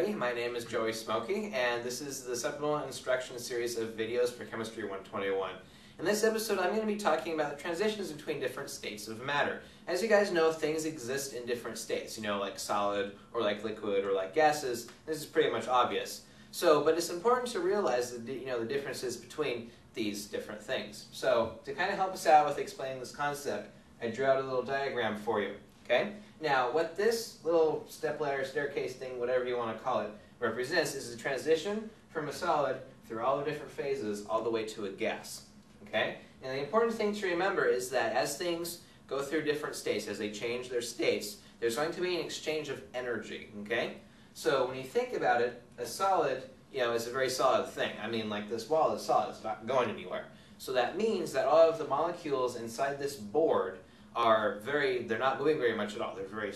everybody. My name is Joey Smokey, and this is the supplemental instruction series of videos for Chemistry 121. In this episode, I'm going to be talking about the transitions between different states of matter. As you guys know, things exist in different states, you know, like solid, or like liquid, or like gases. This is pretty much obvious. So, but it's important to realize that, you know, the differences between these different things. So, to kind of help us out with explaining this concept, I drew out a little diagram for you. Okay? Now, what this little step ladder, staircase thing, whatever you want to call it, represents is the transition from a solid through all the different phases all the way to a gas. Okay? And the important thing to remember is that as things go through different states, as they change their states, there's going to be an exchange of energy. Okay? So when you think about it, a solid, you know, is a very solid thing. I mean, like this wall is solid, it's not going anywhere. So that means that all of the molecules inside this board are they're not moving very much at all. They're very,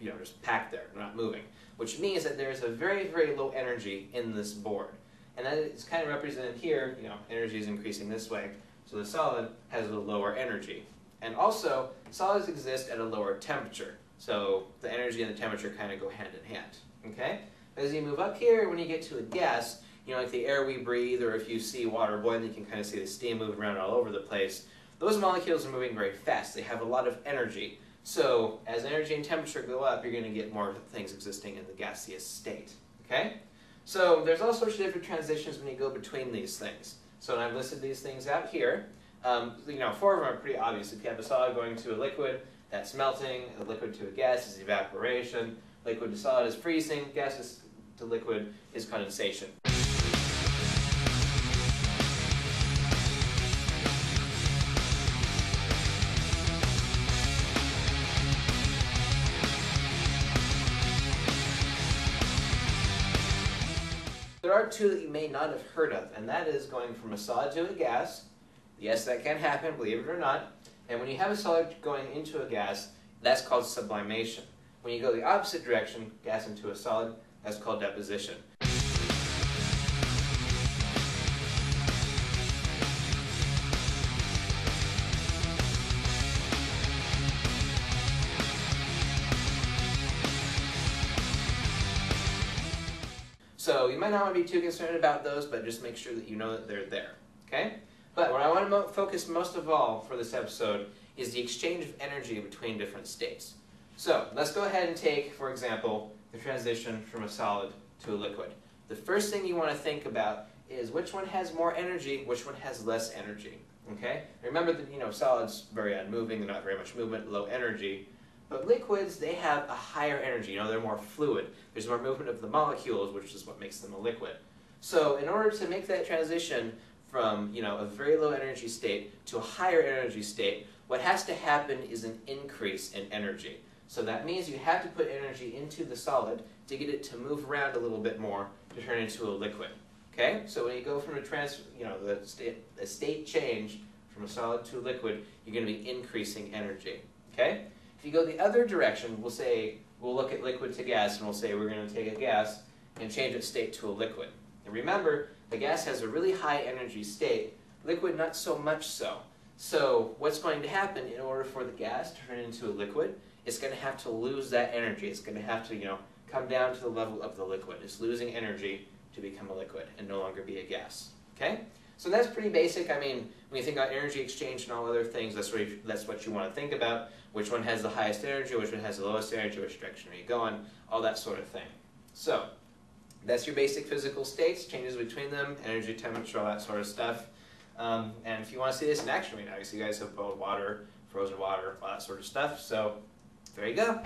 you know, just packed there, they're not moving. Which means that there's a very, very low energy in this board. And that is kind of represented here, you know, energy is increasing this way. So the solid has a lower energy. And also, solids exist at a lower temperature. So the energy and the temperature kind of go hand in hand. Okay? As you move up here, when you get to a gas, you know, like the air we breathe, or if you see water boiling, you can kind of see the steam moving around all over the place. Those molecules are moving very fast. They have a lot of energy. So as energy and temperature go up, you're going to get more things existing in the gaseous state. Okay? So there's all sorts of different transitions when you go between these things. So I've listed these things out here. You know, four of them are pretty obvious. If you have a solid going to a liquid, that's melting. A liquid to a gas is evaporation. Liquid to solid is freezing. Gas to liquid is condensation. There are two that you may not have heard of, and that is going from a solid to a gas. Yes, that can happen, believe it or not. And when you have a solid going into a gas, that's called sublimation. When you go the opposite direction, gas into a solid, that's called deposition. So you might not want to be too concerned about those, but just make sure that you know that they're there, okay? But what I want to focus most of all for this episode is the exchange of energy between different states. So let's go ahead and take, for example, the transition from a solid to a liquid. The first thing you want to think about is which one has more energy, which one has less energy, okay? Remember that, you know, solids very unmoving, they're not very much movement, low energy. But liquids, they have a higher energy, you know, they're more fluid. There's more movement of the molecules, which is what makes them a liquid. So in order to make that transition from, you know, a very low energy state to a higher energy state, what has to happen is an increase in energy. So that means you have to put energy into the solid to get it to move around a little bit more to turn into a liquid. Okay? So when you go from the state change from a solid to a liquid, you're going to be increasing energy. Okay? If you go the other direction, we'll look at liquid to gas, and we'll say we're going to take a gas and change its state to a liquid. And remember, the gas has a really high energy state, liquid not so much so. So what's going to happen in order for the gas to turn into a liquid, it's going to have to lose that energy. It's going to have to, you know, come down to the level of the liquid. It's losing energy to become a liquid and no longer be a gas. Okay? So that's pretty basic. I mean, when you think about energy exchange and all other things, that's what you want to think about. Which one has the highest energy, which one has the lowest energy, which direction are you going, all that sort of thing. So that's your basic physical states, changes between them, energy, temperature, all that sort of stuff. And if you want to see this in action right now, you guys have boiled water, frozen water, all that sort of stuff. So there you go.